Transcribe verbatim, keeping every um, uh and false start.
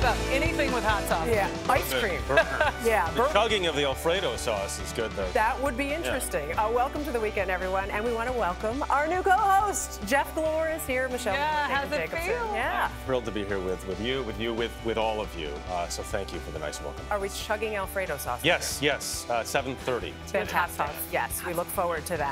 about anything with hot sauce? Yeah, ice cream. Yeah, the chugging of the Alfredo sauce is good, though. That would be interesting. Yeah. Uh, welcome to the weekend, everyone, and we want to welcome our new co-host, Jeff Glor is here. Michelle, yeah, how's it feel? Yeah, I'm thrilled to be here with with you, with you, with with all of you. Uh, so thank you for the nice welcome. Are we chugging Alfredo sauce? Yes, here? yes. Uh, seven thirty. Fantastic. Fantastic. Yes, we look forward to that.